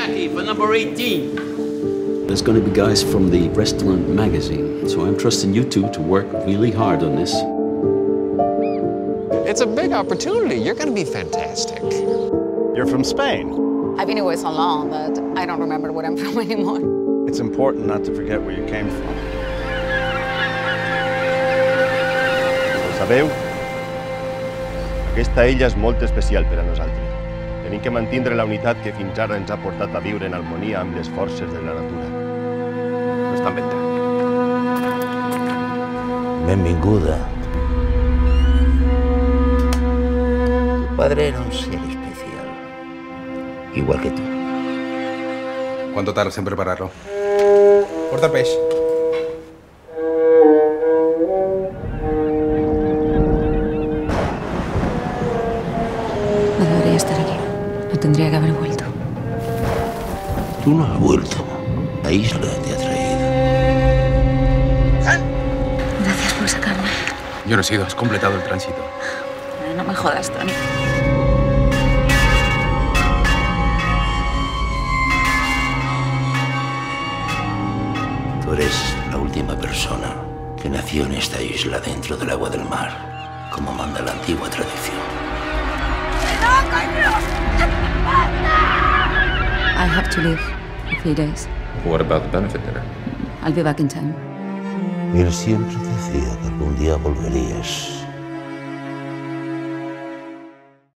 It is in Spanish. Jackie for number 18. There's going to be guys from the restaurant magazine, so I'm trusting you two to work really hard on this. It's a big opportunity. You're going to be fantastic. You're from Spain. I've been away so long that I don't remember where I'm from anymore. It's important not to forget where you came from. Ho sabeu? Aquesta illa és molt especial per a nosaltres. Tenim que mantindre la unitat que fins ara ens ha portat a viure en harmonia amb les forces de la natura. No estan ventant. Benvinguda. Padre era un ser especial, igual que tú. ¿Cuánto tardas en prepararlo? Corta pez. No debería estar aquí. No tendría que haber vuelto. Tú no has vuelto. La isla te ha traído. Gracias por sacarme. Yo no he sido. Has completado el tránsito. No me jodas, Tony. Tú eres la última persona que nació en esta isla dentro del agua del mar, como manda la antigua tradición. ¡No, coño! ¡Basta! I have to leave in a few days. What about the benefit dinner? I'll be back in time. Él siempre decía que algún día volverías.